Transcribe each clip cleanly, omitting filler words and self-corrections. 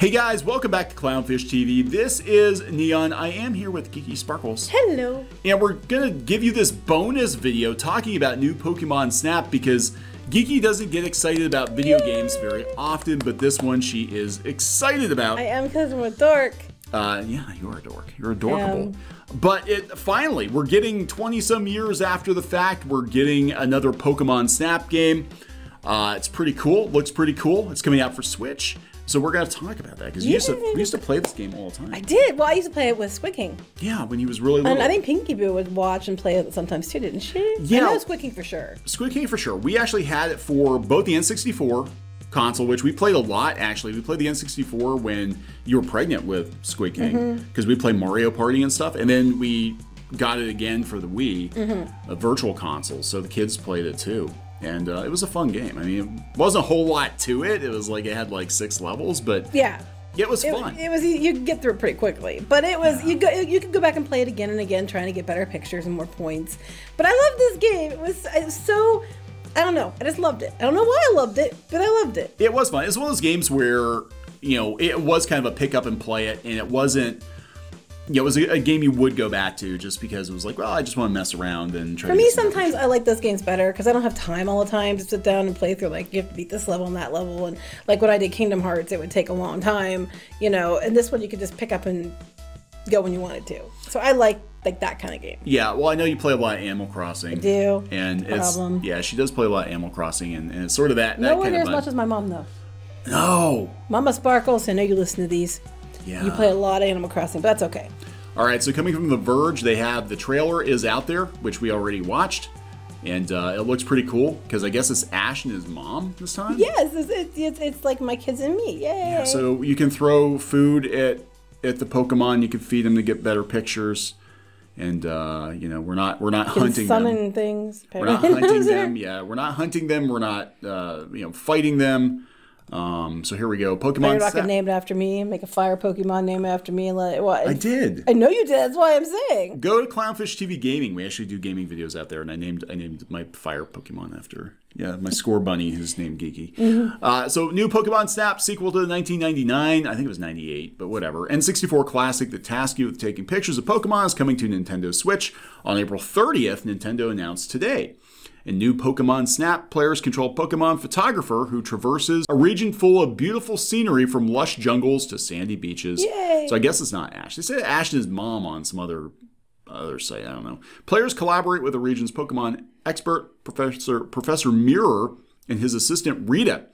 Hey guys, welcome back to Clownfish TV. This is Neon. I am here with Geeky Sparkles. Hello. And we're gonna give you this bonus video talking about new Pokémon Snap because Geeky doesn't get excited about video games very often, but this one she is excited about. I am, because I'm a dork. Yeah, you are a dork. You're adorkable. But finally, we're getting 20-some years after the fact, we're getting another Pokémon Snap game. It's pretty cool. Looks pretty cool. It's coming out for Switch. So we're going to talk about that because we used to play this game all the time. I did. Well, I used to play it with Squid King. Yeah, when he was really little. And I think Pinky Boo would watch and play it sometimes too, didn't she? Yeah. I know Squid King for sure. Squid King for sure. We actually had it for both the N64 console, which we played a lot actually. We played the N64 when you were pregnant with Squid King because we played Mario Party and stuff. And then we got it again for the Wii, a virtual console. So the kids played it too. And it was a fun game. I mean, it wasn't a whole lot to it. It was like, it had like 6 levels, but yeah, it was fun. It was, you could get through it pretty quickly, but it was, you could go back and play it again and again, trying to get better pictures and more points. But I loved this game. It was so, I don't know. I just loved it. I don't know why I loved it, but I loved it. It was fun. It's one of those games where, you know, it was kind of a pick up and play it, and it wasn't, yeah, it was a game you would go back to just because it was like, well, I just want to mess around and try. For me, sometimes I like those games better because I don't have time all the time to sit down and play through, like, you have to beat this level and that level. And like when I did Kingdom Hearts, it would take a long time, you know, and this one you could just pick up and go when you wanted to. So I like that kind of game. Yeah, well, I know you play a lot of Animal Crossing. I do. And it's, yeah, she does play a lot of Animal Crossing, and it's sort of that, that kind of. Nowhere near as much as my mom, though. No. Mama Sparkles, I know you listen to these. Yeah. You play a lot of Animal Crossing, but that's okay. All right, so coming from The Verge, they have the trailer is out there, which we already watched. And it looks pretty cool, because I guess it's Ash and his mom this time? Yes, it's like my kids and me, yay! Yeah, so you can throw food at the Pokemon, you can feed them to get better pictures. And you know, we're not hunting them. Summon things. We're not hunting them, yeah. We're not hunting them, we're not you know, fighting them. So here we go. Pokemon Snap. Name it after me. Make a fire Pokemon name after me. And let it, what? I did. I know you did. That's why I'm saying. Go to Clownfish TV Gaming. We actually do gaming videos out there, and I named my fire Pokemon after my Scorbunny, who's named Geeky. So new Pokemon Snap, sequel to 1999. I think it was 98, but whatever. N64 classic that tasks you with taking pictures of Pokemon is coming to Nintendo Switch on April 30th. Nintendo announced today. In new Pokemon Snap, players control Pokemon Photographer, who traverses a region full of beautiful scenery from lush jungles to sandy beaches. Yay. So I guess it's not Ash. They said Ash and his mom on some other site. I don't know. Players collaborate with the region's Pokemon expert, Professor Mirror, and his assistant, Rita,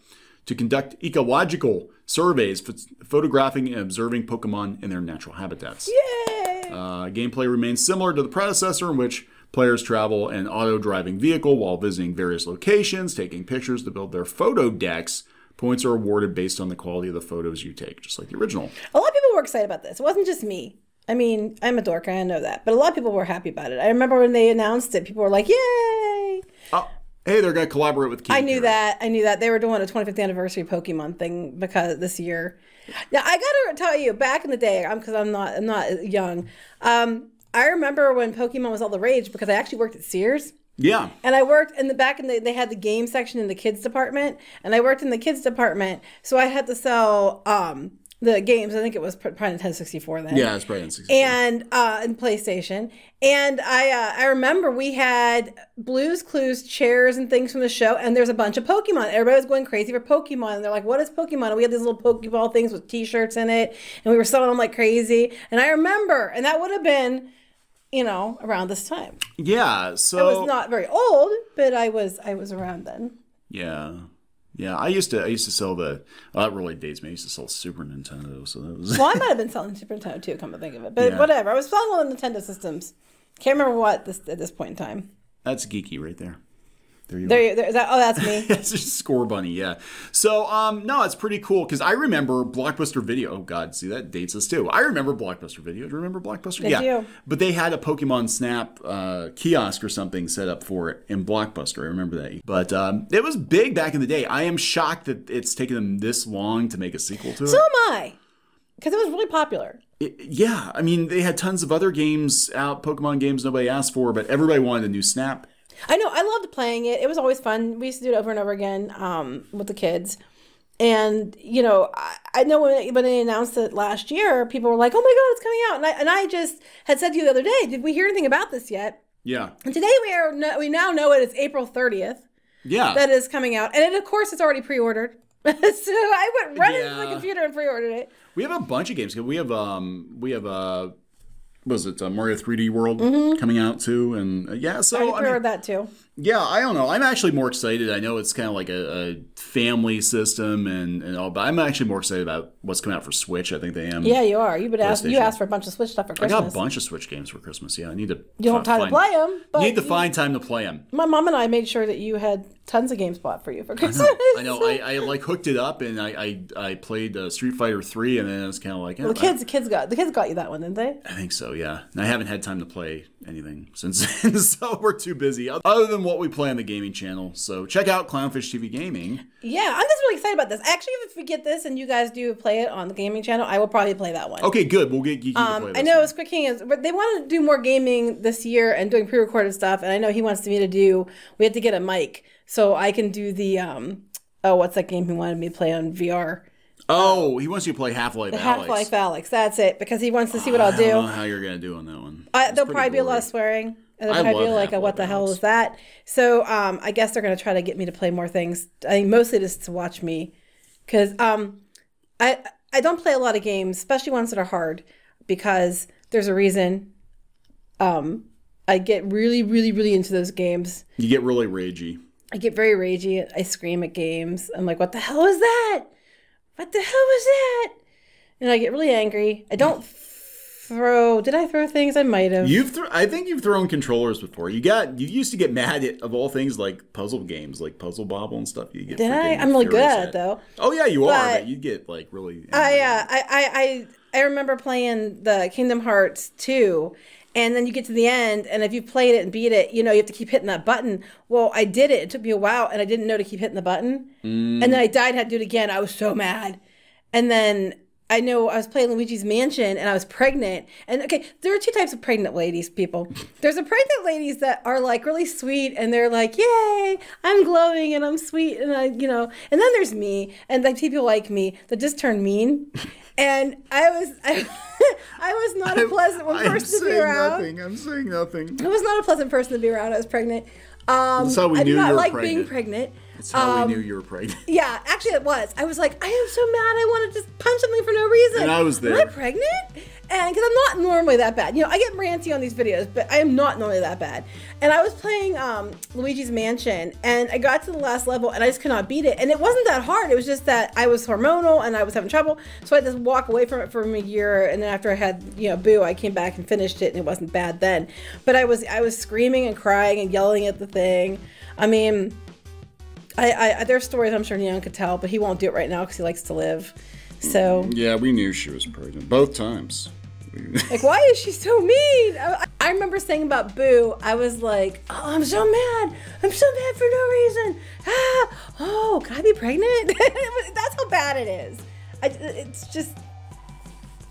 to conduct ecological surveys, photographing and observing Pokemon in their natural habitats. Yay! Gameplay remains similar to the predecessor, in which players travel an auto-driving vehicle while visiting various locations, taking pictures to build their photo decks. Points are awarded based on the quality of the photos you take, just like the original. A lot of people were excited about this. It wasn't just me. I mean, I'm a dork, I know that. But a lot of people were happy about it. I remember when they announced it, people were like, yay! Oh, hey, they're going to collaborate with King. I knew that. I knew that. They were doing a 25th anniversary Pokemon thing because this year. Now, I got to tell you, back in the day, because I'm not young, I remember when Pokemon was all the rage because I actually worked at Sears. Yeah. And I worked in the back, and they had the game section in the kids department, and I worked in the kids department, so I had to sell the games. I think it was probably Nintendo 64 then. Yeah, it's probably Nintendo 64. And PlayStation. And I remember we had Blue's Clues chairs and things from the show, and there's a bunch of Pokemon. Everybody was going crazy for Pokemon, and they're like, what is Pokemon? And we had these little Pokeball things with T-shirts in it, and we were selling them like crazy. And I remember, and that would have been, you know, around this time. Yeah, so I was not very old, but I was around then. Yeah, yeah. I used to sell the. Well, that really dates me. I used to sell Super Nintendo, so that was. Well, I might have been selling Super Nintendo too. Come to think of it, but yeah. Whatever. I was selling all the Nintendo systems. Can't remember what at this point in time. That's geeky right there. There you are. Oh, that's me. It's just Scorbunny, yeah. So, no, it's pretty cool because I remember Blockbuster Video. Oh, God, see, that dates us too. I remember Blockbuster Video. Do you remember Blockbuster? I do. But they had a Pokemon Snap kiosk or something set up for it in Blockbuster. I remember that. But it was big back in the day. I am shocked that it's taken them this long to make a sequel to it. So am I, because it was really popular. Yeah, I mean, they had tons of other games out, Pokemon games nobody asked for, but everybody wanted a new Snap. I know. I loved playing it. It was always fun. We used to do it over and over again with the kids. And, you know, I, I know when they announced it last year, people were like, oh my God, it's coming out. And I just had said to you the other day, did we hear anything about this yet? Yeah. And today we now know it is April 30th. Yeah. That is coming out. And it, of course, it's already pre-ordered. So I went right into the computer and pre-ordered it. We have a bunch of games. We have Mario 3D World coming out too, and so I heard that too. Yeah, I don't know. I'm actually more excited. I know it's kind of like a family system and all, but I'm actually more excited about what's coming out for Switch. I think they am. Yeah, you are. You asked for a bunch of Switch stuff for Christmas. I got a bunch of Switch games for Christmas. Yeah, I need to. You don't have time to play them. But you need to find time to play them. My mom and I made sure that you had tons of games bought for you for Christmas. I like hooked it up and I played Street Fighter III, and then I was kind of like, well, the kids got you that one, didn't they? I think so. Yeah, and I haven't had time to play anything since then, so we're too busy. Other than what we play on the gaming channel, so check out Clownfish TV Gaming. Yeah, I'm just really excited about this. Actually, if we get this and you guys do play it on the gaming channel, I will probably play that one. Okay, good. We'll get Geeky to play this. I know Squid King is, but they want to do more gaming this year and doing pre-recorded stuff, and I know he wants me to do. We have to get a mic so I can do the what's that game he wanted me to play on VR? Oh, he wants you to play Half-Life Alyx. Half-Life Alyx, that's it, because he wants to see what I'll do. I don't know how you're going to do on that one. There'll probably be a lot of swearing. And there'll probably be like, a, what the hell is that? So I guess they're going to try to get me to play more things. I think mostly just to watch me, because I don't play a lot of games, especially ones that are hard, because there's a reason. I get really, really, really into those games. You get really ragey. I get very ragey. I scream at games. I'm like, what the hell is that? What the hell was that? And I get really angry. I don't throw. Did I throw things? I might have. I think you've thrown controllers before. You used to get mad at, of all things, like puzzle games, like Puzzle Bobble and stuff. You get. Did I? I'm really good at it though. Oh yeah, you are. But you get like really. Angry. I remember playing the Kingdom Hearts 2. And then you get to the end, and if you played it and beat it, you know, you have to keep hitting that button. Well, I did it. It took me a while, and I didn't know to keep hitting the button. Mm. And then I died, had to do it again. I was so mad. And then I know I was playing Luigi's Mansion, and I was pregnant. And, okay, there are two types of pregnant ladies, people. There's a pregnant ladies that are, like, really sweet, and they're like, yay, I'm glowing, and I'm sweet, and I, you know. And then there's me, and like people like me that just turn mean. And I was not a pleasant person to be around. I'm saying nothing. I was not a pleasant person to be around. I was pregnant. That's how we knew you were pregnant. I did not like being pregnant. That's how we knew you were pregnant. Yeah, actually it was. I was like, I am so mad. I want to just punch something for no reason. And I was there. Am I pregnant? And because I'm not normally that bad. You know, I get ranty on these videos, but I am not normally that bad. And I was playing Luigi's Mansion, and I got to the last level, and I just could not beat it. And it wasn't that hard. It was just that I was hormonal, and I was having trouble. So I had to walk away from it for a year. And then after I had, you know, Boo, I came back and finished it, and it wasn't bad then. But I was screaming and crying and yelling at the thing. I mean, there's stories I'm sure Neon could tell, but he won't do it right now because he likes to live. So yeah, we knew she was pregnant both times. Like, why is she so mean? I remember saying about Boo, I was like, oh, I'm so mad for no reason. Oh, can I be pregnant? That's how bad it is. It's just,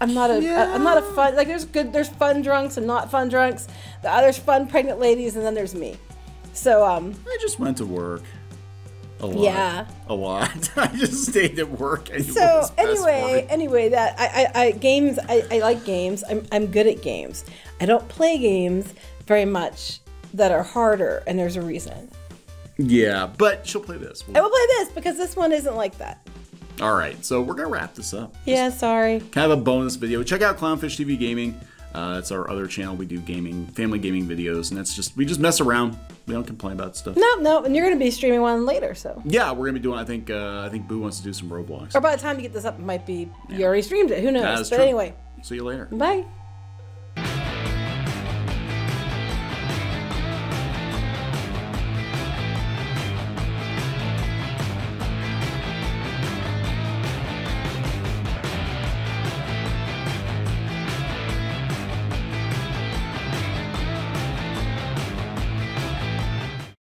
I'm not a fun, like, there's fun drunks and not fun drunks. There's fun pregnant ladies, and then there's me. So I just went to work. A lot. Yeah. A lot. I just stayed at work. And so anyway, that I like games. I'm good at games. I don't play games very much that are harder, and there's a reason. Yeah, but she'll play this. I will play this because this one isn't like that. All right, so we're gonna wrap this up. Yeah, sorry. Kind of a bonus video. Check out Clownfish TV Gaming. It's our other channel. We do gaming, family gaming videos, and that's just, we just mess around. We don't complain about stuff. No, and you're going to be streaming one later, so. Yeah, we're going to be doing, I think Boo wants to do some Roblox. Or by the time you get this up, it might be, you already streamed it. Who knows? But true. Anyway. See you later. Bye.